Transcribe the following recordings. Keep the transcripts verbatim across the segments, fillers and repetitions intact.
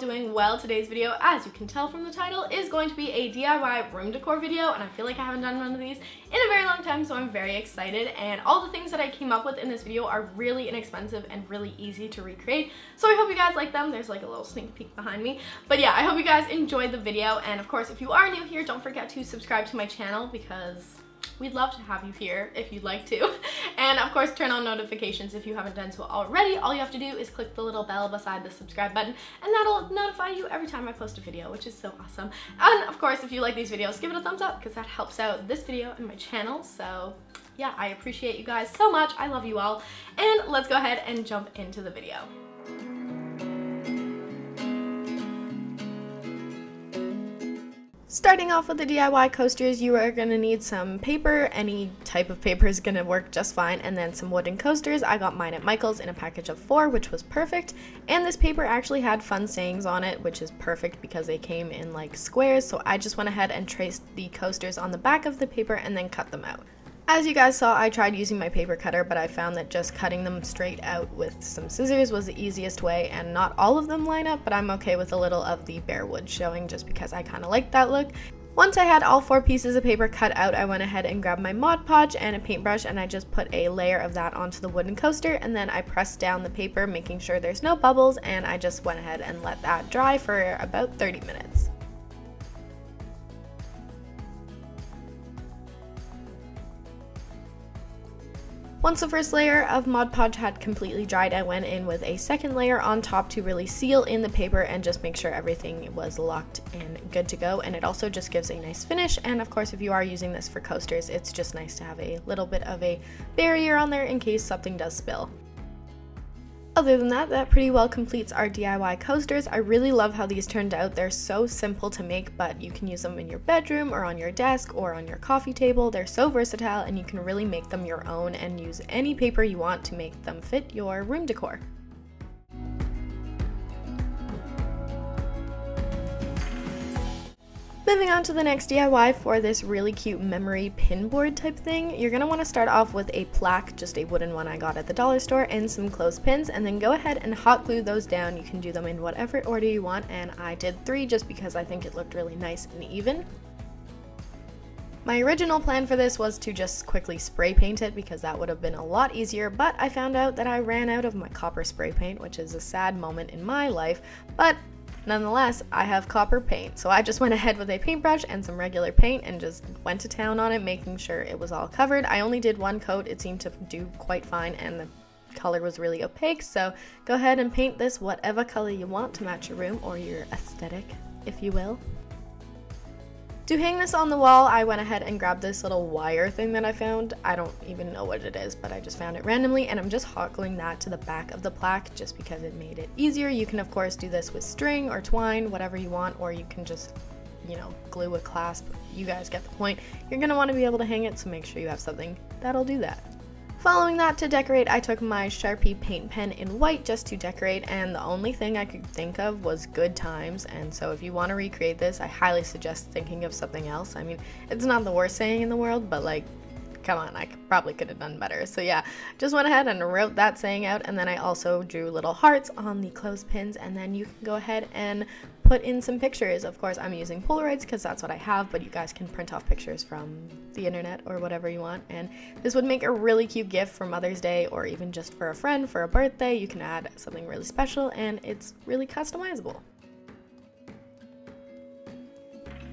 Doing well. Today's video, as you can tell from the title, is going to be a D I Y room decor video, and I feel like I haven't done one of these in a very long time, so I'm very excited. And all the things that I came up with in this video are really inexpensive and really easy to recreate, so I hope you guys like them. There's like a little sneak peek behind me, but yeah, I hope you guys enjoyed the video. And of course, if you are new here, don't forget to subscribe to my channel, because we'd love to have you here if you'd like to. And of course, turn on notifications if you haven't done so already. All you have to do is click the little bell beside the subscribe button, and that'll notify you every time I post a video, which is so awesome. And of course, if you like these videos, give it a thumbs up, because that helps out this video and my channel. So yeah, I appreciate you guys so much. I love you all. And let's go ahead and jump into the video. Starting off with the D I Y coasters, you are going to need some paper. Any type of paper is going to work just fine, and then some wooden coasters. I got mine at Michael's in a package of four, which was perfect, and this paper actually had fun sayings on it, which is perfect because they came in like squares, so I just went ahead and traced the coasters on the back of the paper and then cut them out. As you guys saw, I tried using my paper cutter, but I found that just cutting them straight out with some scissors was the easiest way, and not all of them line up, but I'm okay with a little of the bare wood showing just because I kind of like that look. Once I had all four pieces of paper cut out, I went ahead and grabbed my Mod Podge and a paintbrush, and I just put a layer of that onto the wooden coaster, and then I pressed down the paper, making sure there's no bubbles, and I just went ahead and let that dry for about thirty minutes. Once the first layer of Mod Podge had completely dried, I went in with a second layer on top to really seal in the paper and just make sure everything was locked and good to go. And it also just gives a nice finish. And of course, if you are using this for coasters, it's just nice to have a little bit of a barrier on there in case something does spill. Other than that, that pretty well completes our D I Y coasters. I really love how these turned out. They're so simple to make, but you can use them in your bedroom or on your desk or on your coffee table. They're so versatile, and you can really make them your own and use any paper you want to make them fit your room decor. Moving on to the next D I Y for this really cute memory pin board type thing, you're going to want to start off with a plaque, just a wooden one I got at the dollar store, and some clothespins, and then go ahead and hot glue those down. You can do them in whatever order you want, and I did three just because I think it looked really nice and even. My original plan for this was to just quickly spray paint it because that would have been a lot easier, but I found out that I ran out of my copper spray paint, which is a sad moment in my life, but nonetheless, I have copper paint, so I just went ahead with a paintbrush and some regular paint and just went to town on it, making sure it was all covered. I only did one coat. It seemed to do quite fine, and the color was really opaque, so go ahead and paint this whatever color you want to match your room or your aesthetic, if you will. To hang this on the wall, I went ahead and grabbed this little wire thing that I found. I don't even know what it is, but I just found it randomly, and I'm just hot gluing that to the back of the plaque just because it made it easier. You can of course do this with string or twine, whatever you want, or you can just, you know, glue a clasp. You guys get the point. You're gonna want to be able to hang it, so make sure you have something that'll do that. Following that, to decorate, I took my Sharpie paint pen in white just to decorate, and the only thing I could think of was good times. And so if you want to recreate this, I highly suggest thinking of something else. I mean, it's not the worst saying in the world, but like, come on, I probably could have done better. So yeah, just went ahead and wrote that saying out, and then I also drew little hearts on the clothespins, and then you can go ahead and put in some pictures. Of course, I'm using Polaroids because that's what I have, but you guys can print off pictures from the internet or whatever you want, and this would make a really cute gift for Mother's Day or even just for a friend for a birthday. You can add something really special, and it's really customizable.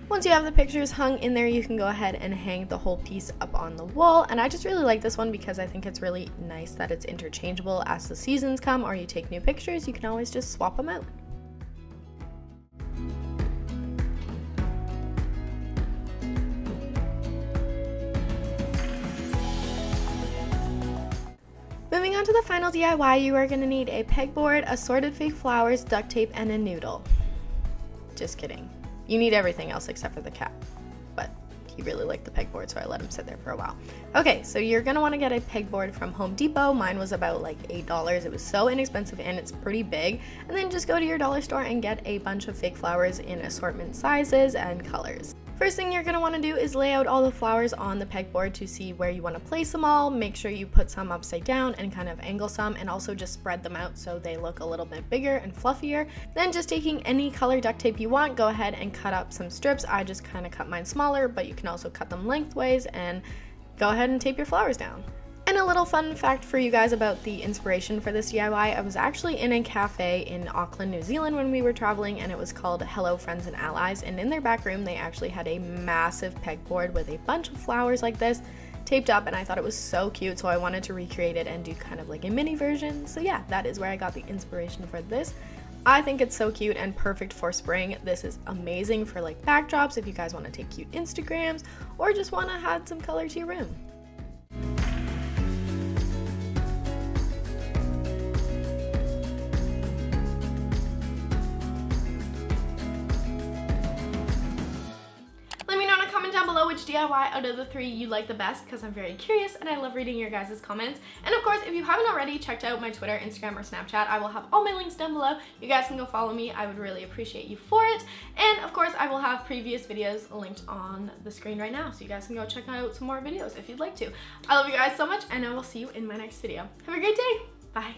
Once you have the pictures hung in there, you can go ahead and hang the whole piece up on the wall, and I just really like this one because I think it's really nice that it's interchangeable. As the seasons come or you take new pictures, you can always just swap them out. Moving on to the final D I Y, you are going to need a pegboard, assorted fake flowers, duct tape, and a noodle. Just kidding. You need everything else except for the cat, but he really liked the pegboard, so I let him sit there for a while. Okay, so you're going to want to get a pegboard from Home Depot. Mine was about like eight dollars. It was so inexpensive and it's pretty big. And then just go to your dollar store and get a bunch of fake flowers in assortment sizes and colors. First thing you're going to want to do is lay out all the flowers on the pegboard to see where you want to place them all. Make sure you put some upside down and kind of angle some, and also just spread them out so they look a little bit bigger and fluffier. Then just taking any color duct tape you want, go ahead and cut up some strips. I just kind of cut mine smaller, but you can also cut them lengthways and go ahead and tape your flowers down. And a little fun fact for you guys about the inspiration for this D I Y, I was actually in a cafe in Auckland, New Zealand when we were traveling, and it was called Hello Friends and Allies, and in their back room they actually had a massive pegboard with a bunch of flowers like this taped up, and I thought it was so cute, so I wanted to recreate it and do kind of like a mini version. So yeah, that is where I got the inspiration for this. I think it's so cute and perfect for spring. This is amazing for like backdrops if you guys want to take cute Instagrams or just want to add some color to your room. Which D I Y out of the three you like the best, because I'm very curious and I love reading your guys' comments. And of course, if you haven't already checked out my Twitter, Instagram, or Snapchat, I will have all my links down below. You guys can go follow me. I would really appreciate you for it. And of course, I will have previous videos linked on the screen right now, so you guys can go check out some more videos if you'd like to. I love you guys so much, and I will see you in my next video. Have a great day. Bye.